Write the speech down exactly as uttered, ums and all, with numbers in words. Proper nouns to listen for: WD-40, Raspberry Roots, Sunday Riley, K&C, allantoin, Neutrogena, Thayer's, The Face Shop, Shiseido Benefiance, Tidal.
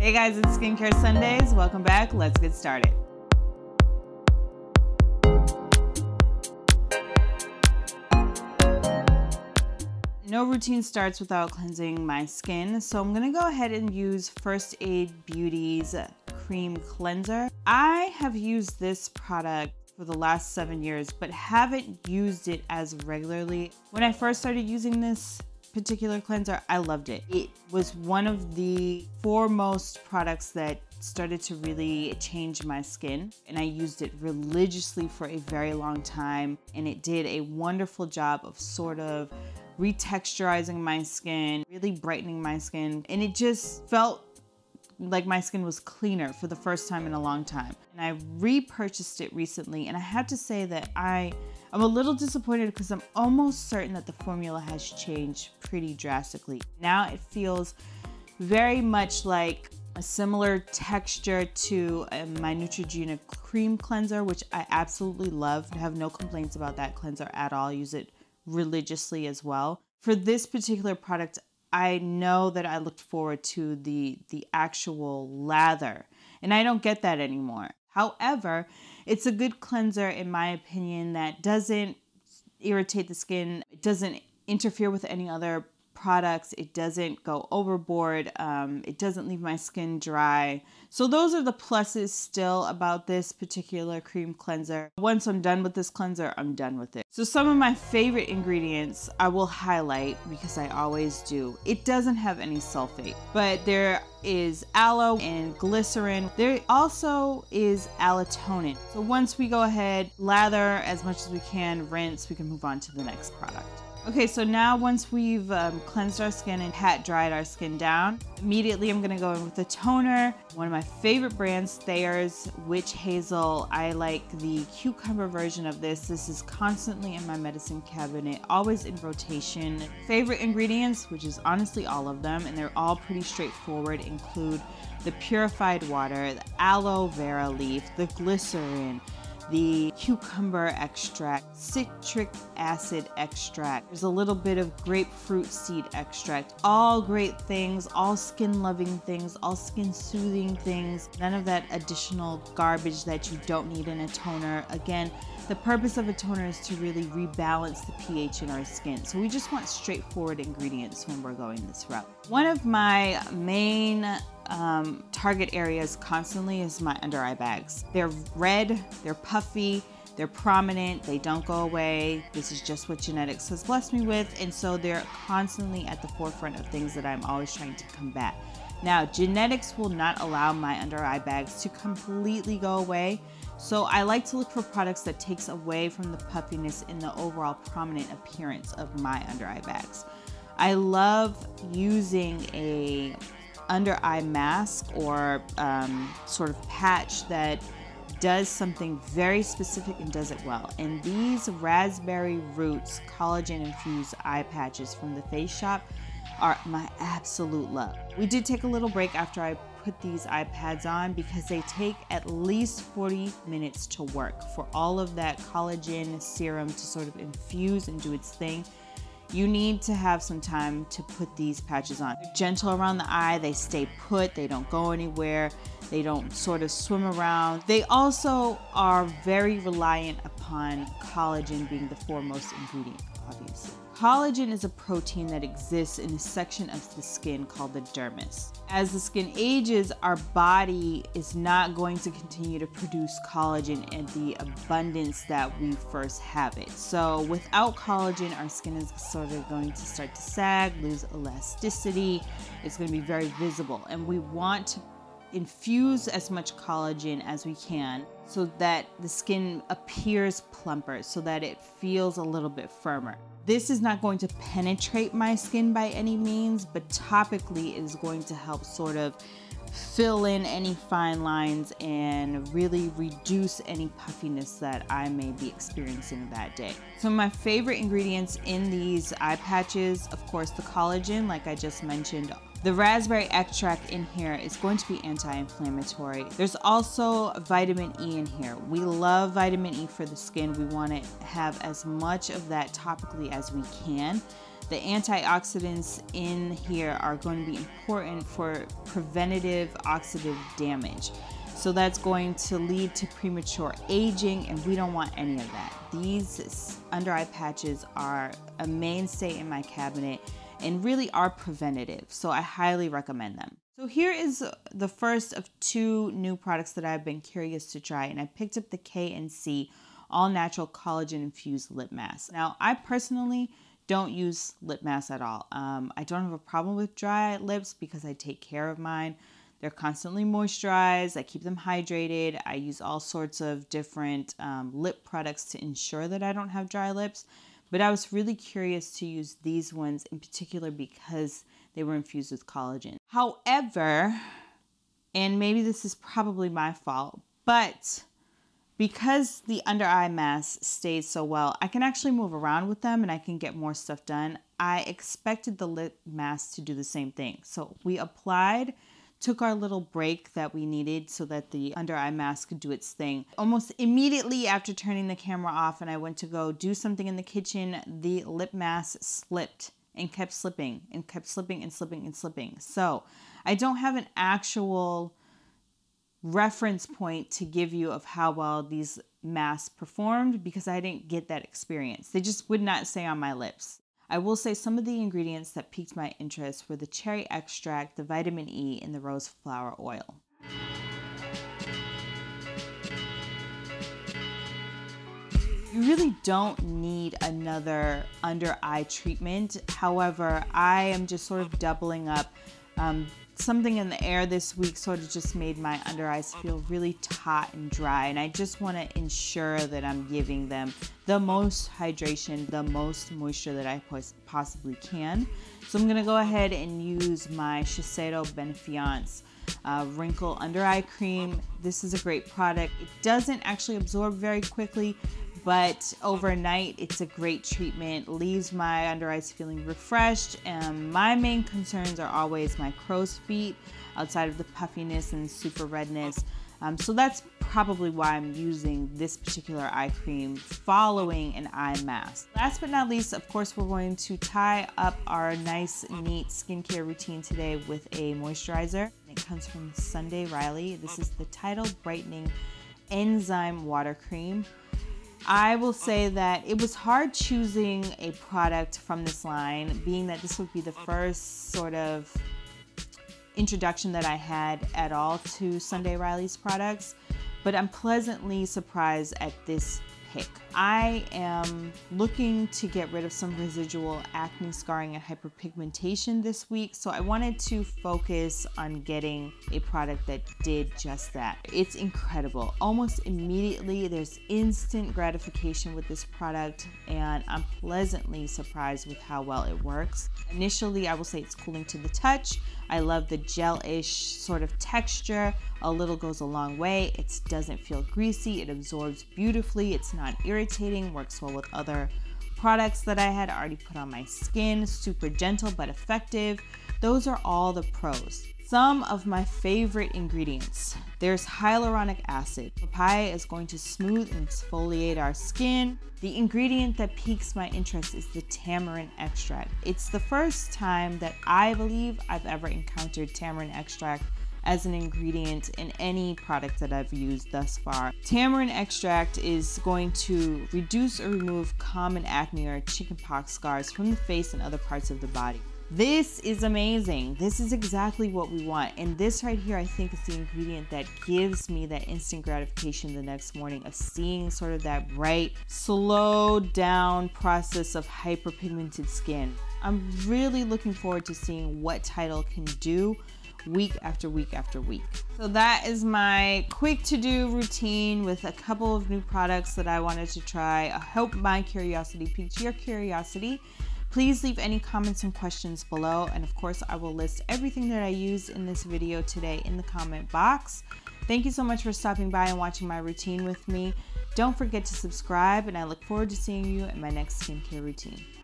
Hey guys, it's Skincare Sundays. Welcome back. Let's get started. No routine starts without cleansing my skin, so I'm gonna go ahead and use First Aid Beauty's Cream Cleanser. I have used this product for the last seven years, but haven't used it as regularly. When I first started using this particular cleanser, I loved it. It was one of the foremost products that started to really change my skin, and I used it religiously for a very long time, and it did a wonderful job of sort of retexturizing my skin, really brightening my skin, and it just felt like my skin was cleaner for the first time in a long time. And I repurchased it recently, and I have to say that I am a little disappointed because I'm almost certain that the formula has changed pretty drastically. Now it feels very much like a similar texture to my Neutrogena cream cleanser, which I absolutely love. I have no complaints about that cleanser at all. I use it religiously as well. For this particular product, I know that I looked forward to the the actual lather, and I don't get that anymore. However, it's a good cleanser in my opinion that doesn't irritate the skin, it doesn't interfere with any other products, it doesn't go overboard, um, it doesn't leave my skin dry. So those are the pluses still about this particular cream cleanser. Once I'm done with this cleanser, I'm done with it. So some of my favorite ingredients I will highlight because I always do. It doesn't have any sulfate, but there is aloe and glycerin. There also is allantoin. So once we go ahead, lather as much as we can, rinse, we can move on to the next product. Okay, so now once we've um, cleansed our skin and hat dried our skin down, immediately I'm gonna go in with the toner. One of my favorite brands, Thayer's Witch Hazel. I like the cucumber version of this. This is constantly in my medicine cabinet, always in rotation. Favorite ingredients, which is honestly all of them, and they're all pretty straightforward, include the purified water, the aloe vera leaf, the glycerin, the cucumber extract, citric acid extract, there's a little bit of grapefruit seed extract. All great things, all skin loving things, all skin soothing things. None of that additional garbage that you don't need in a toner. Again, the purpose of a toner is to really rebalance the pH in our skin. So we just want straightforward ingredients when we're going this route. One of my main Um, target areas constantly is my under eye bags. They're red, they're puffy, they're prominent, they don't go away. This is just what genetics has blessed me with, and so they're constantly at the forefront of things that I'm always trying to combat. Now, genetics will not allow my under eye bags to completely go away, so I like to look for products that takes away from the puffiness and the overall prominent appearance of my under eye bags. I love using a under eye mask or um, sort of patch that does something very specific and does it well. And these Raspberry Roots collagen infused eye patches from The Face Shop are my absolute love. We did take a little break after I put these eye pads on because they take at least forty minutes to work for all of that collagen serum to sort of infuse and do its thing. You need to have some time to put these patches on. They're gentle around the eye, they stay put, they don't go anywhere, they don't sort of swim around. They also are very reliant upon collagen being the foremost ingredient, obviously. Collagen is a protein that exists in a section of the skin called the dermis. As the skin ages, our body is not going to continue to produce collagen in the abundance that we first have it. So without collagen, our skin is sort of going to start to sag, lose elasticity. It's going to be very visible, and we want to infuse as much collagen as we can so that the skin appears plumper, so that it feels a little bit firmer. This is not going to penetrate my skin by any means, but topically it is going to help sort of fill in any fine lines and really reduce any puffiness that I may be experiencing that day. So my favorite ingredients in these eye patches, of course the collagen, like I just mentioned. The raspberry extract in here is going to be anti-inflammatory. There's also vitamin E in here. We love vitamin E for the skin. We want to have as much of that topically as we can. the antioxidants in here are going to be important for preventative oxidative damage. So that's going to lead to premature aging, and we don't want any of that. These under eye patches are a mainstay in my cabinet and really are preventative, so I highly recommend them. So here is the first of two new products that I've been curious to try, and I picked up the K and C All Natural Collagen Infused Lip Mask. Now, I personally don't use lip masks at all. Um, I don't have a problem with dry lips because I take care of mine. They're constantly moisturized, I keep them hydrated, I use all sorts of different um, lip products to ensure that I don't have dry lips. But I was really curious to use these ones in particular because they were infused with collagen. However, and maybe this is probably my fault, but because the under eye mask stays so well, I can actually move around with them and I can get more stuff done. I expected the lip mask to do the same thing. So we applied, took our little break that we needed so that the under eye mask could do its thing. Almost immediately after turning the camera off and I went to go do something in the kitchen, the lip mask slipped and kept slipping and kept slipping and slipping and slipping. So I don't have an actual reference point to give you of how well these masks performed because I didn't get that experience. They just would not stay on my lips. I will say some of the ingredients that piqued my interest were the cherry extract, the vitamin E, and the rose flower oil. You really don't need another under eye treatment. However, I am just sort of doubling up. Um, something in the air this week sort of just made my under eyes feel really taut and dry, and I just want to ensure that I'm giving them the most hydration, the most moisture that I possibly can. So I'm going to go ahead and use my Shiseido Benefiance uh, Wrinkle Under Eye Cream. This is a great product. It doesn't actually absorb very quickly, but overnight, it's a great treatment, leaves my under eyes feeling refreshed. And my main concerns are always my crow's feet outside of the puffiness and super redness. Um, so that's probably why I'm using this particular eye cream following an eye mask. Last but not least, of course, we're going to tie up our nice, neat skincare routine today with a moisturizer. It comes from Sunday Riley. This is the Tidal Brightening Enzyme Water Cream. I will say that it was hard choosing a product from this line, being that this would be the first sort of introduction that I had at all to Sunday Riley's products, but I'm pleasantly surprised at this pick. I am looking to get rid of some residual acne scarring and hyperpigmentation this week, so I wanted to focus on getting a product that did just that. It's incredible. Almost immediately, there's instant gratification with this product, and I'm pleasantly surprised with how well it works. Initially, I will say it's cooling to the touch. I love the gel-ish sort of texture. A little goes a long way. It doesn't feel greasy. It absorbs beautifully. It's not irritating, works well with other products that I had already put on my skin. Super gentle but effective. Those are all the pros. Some of my favorite ingredients. There's hyaluronic acid. Papaya is going to smooth and exfoliate our skin. The ingredient that piques my interest is the tamarind extract. It's the first time that I believe I've ever encountered tamarind extract as an ingredient in any product that I've used thus far. Tamarind extract is going to reduce or remove common acne or chickenpox scars from the face and other parts of the body. This is amazing. This is exactly what we want. And this right here, I think, is the ingredient that gives me that instant gratification the next morning of seeing sort of that bright, slow down process of hyperpigmented skin. I'm really looking forward to seeing what Tidal can do week after week after week. So that is my quick to-do routine with a couple of new products that I wanted to try. I hope my curiosity piqued your curiosity. Please leave any comments and questions below, and of course I will list everything that I used in this video today in the comment box. Thank you so much for stopping by and watching my routine with me. Don't forget to subscribe, and I look forward to seeing you in my next skincare routine.